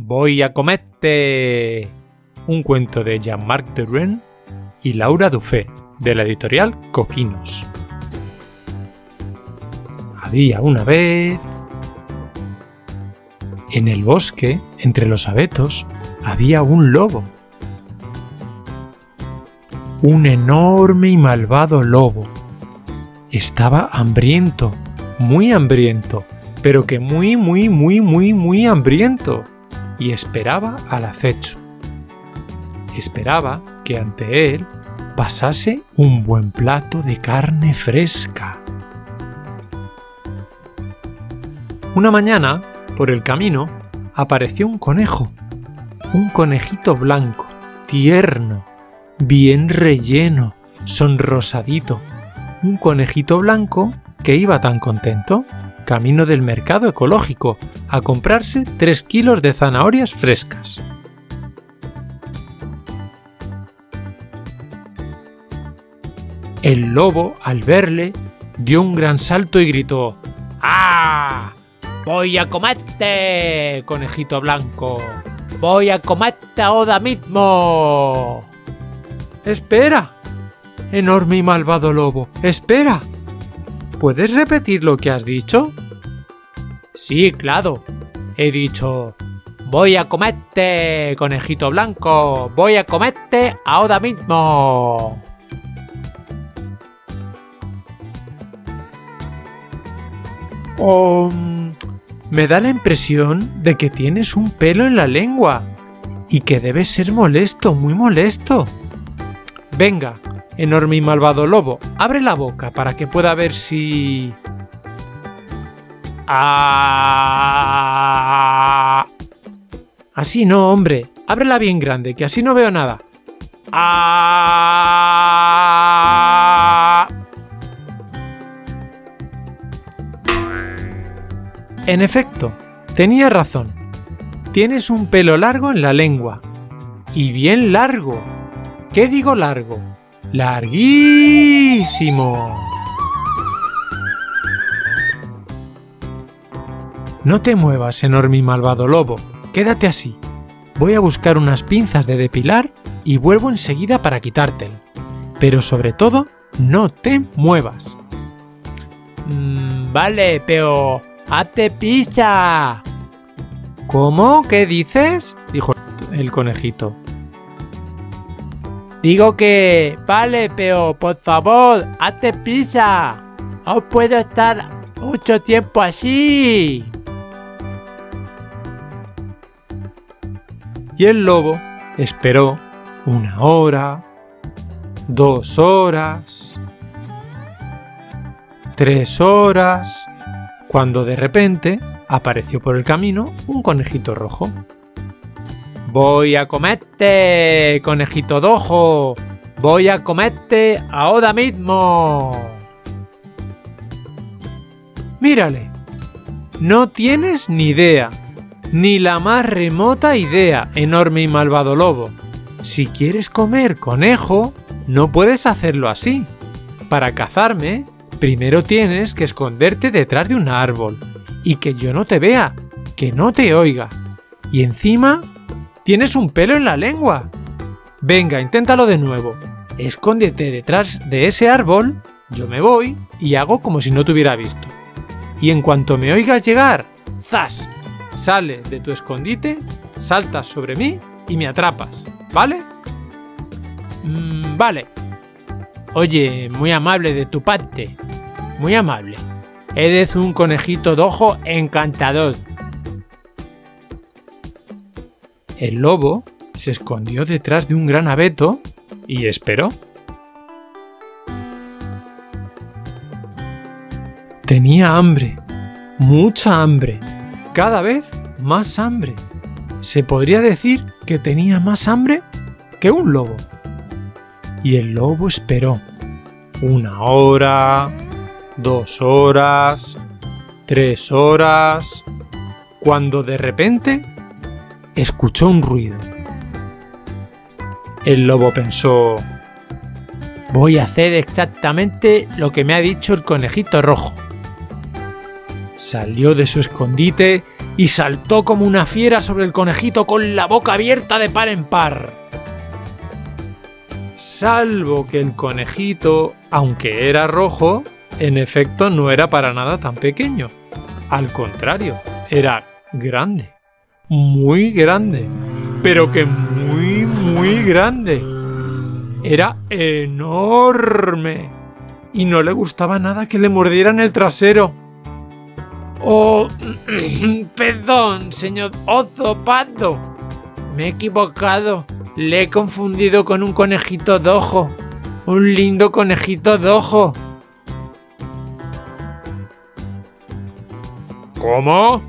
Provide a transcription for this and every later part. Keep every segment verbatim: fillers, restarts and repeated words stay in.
Voy a comerte. Un cuento de Jean-Marc Derouen y Laura Duffet, de la editorial Kokinos. Había una vez... En el bosque, entre los abetos, había un lobo. Un enorme y malvado lobo. Estaba hambriento, muy hambriento, pero que muy, muy, muy, muy, muy hambriento, y esperaba al acecho. Esperaba que ante él pasase un buen plato de carne fresca. Una mañana, por el camino, apareció un conejo, un conejito blanco, tierno, bien relleno, sonrosadito, un conejito blanco que iba tan contento, camino del mercado ecológico, a comprarse tres kilos de zanahorias frescas. El lobo, al verle, dio un gran salto y gritó: ¡Ah! ¡Voy a comerte, conejito blanco! ¡Voy a comerte ahora mismo! ¡Espera! Enorme y malvado lobo, ¡espera! ¿Puedes repetir lo que has dicho? Sí, claro. He dicho: ¡Voy a comerte, conejito blanco! ¡Voy a comerte ahora mismo! Oh... Me da la impresión de que tienes un pelo en la lengua y que debes ser molesto, muy molesto. Venga, enorme y malvado lobo, abre la boca para que pueda ver si... ¡Ah! Así no, hombre, ábrela bien grande, que así no veo nada. ¡Ah! En efecto, tenía razón. Tienes un pelo largo en la lengua. Y bien largo. ¿Qué digo largo? ¡Larguísimo! No te muevas, enorme y malvado lobo. Quédate así. Voy a buscar unas pinzas de depilar y vuelvo enseguida para quitártelo. Pero sobre todo, no te muevas. Mm, vale, pero... ¡Hazte pizza! ¿Cómo? ¿Qué dices? Dijo el conejito. Digo que... Vale, pero por favor, hazte pizza. No puedo estar mucho tiempo así. Y el lobo esperó una hora, dos horas, tres horas... Cuando de repente apareció por el camino un conejito rojo. ¡Voy a comerte, conejito rojo! ¡Voy a comerte ahora mismo! ¡Mírale! No tienes ni idea, ni la más remota idea, enorme y malvado lobo. Si quieres comer conejo, no puedes hacerlo así. Para cazarme... Primero tienes que esconderte detrás de un árbol y que yo no te vea, que no te oiga. Y encima, tienes un pelo en la lengua. Venga, inténtalo de nuevo. Escóndete detrás de ese árbol, yo me voy y hago como si no te hubiera visto. Y en cuanto me oigas llegar, ¡zas! Sales de tu escondite, saltas sobre mí y me atrapas, ¿vale? Mm, vale. Oye, muy amable de tu parte. Muy amable. Eres un conejito rojo encantador. El lobo se escondió detrás de un gran abeto y esperó. Tenía hambre, mucha hambre, cada vez más hambre. Se podría decir que tenía más hambre que un lobo. Y el lobo esperó una hora, dos horas, tres horas, cuando de repente escuchó un ruido. El lobo pensó: voy a hacer exactamente lo que me ha dicho el conejito rojo. Salió de su escondite y saltó como una fiera sobre el conejito con la boca abierta de par en par. Salvo que el conejito, aunque era rojo, en efecto no era para nada tan pequeño. Al contrario, era grande, muy grande, pero que muy, muy grande. Era enorme y no le gustaba nada que le mordieran el trasero. Oh, perdón, señor oso pardo, me he equivocado. Le he confundido con un conejito dojo. Un lindo conejito dojo. ¿Cómo?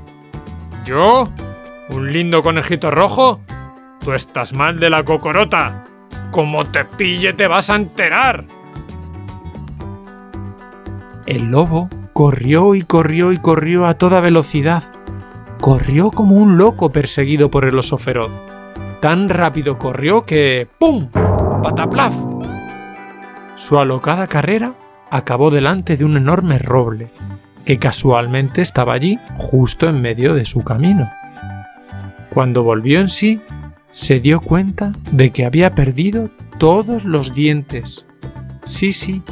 ¿Yo? ¿Un lindo conejito rojo? Tú estás mal de la cocorota. Como te pille te vas a enterar. El lobo corrió y corrió y corrió a toda velocidad. Corrió como un loco perseguido por el oso feroz. Tan rápido corrió que ¡pum! ¡Pataplaf! Su alocada carrera acabó delante de un enorme roble, que casualmente estaba allí, justo en medio de su camino. Cuando volvió en sí, se dio cuenta de que había perdido todos los dientes. Sí, sí,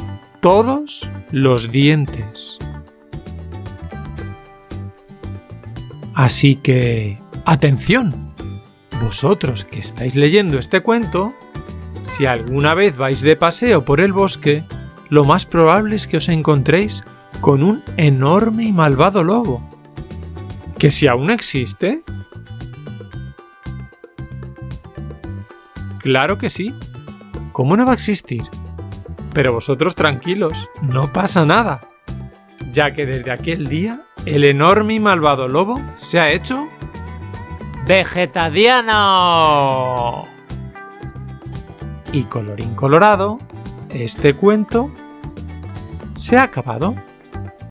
todos los dientes. Así que, ¡atención! Vosotros que estáis leyendo este cuento, si alguna vez vais de paseo por el bosque, lo más probable es que os encontréis con un enorme y malvado lobo. ¿Que si aún existe? Claro que sí. ¿Cómo no va a existir? Pero vosotros tranquilos, no pasa nada, ya que desde aquel día el enorme y malvado lobo se ha hecho... ¡vegetariano! Y colorín colorado, este cuento se ha acabado.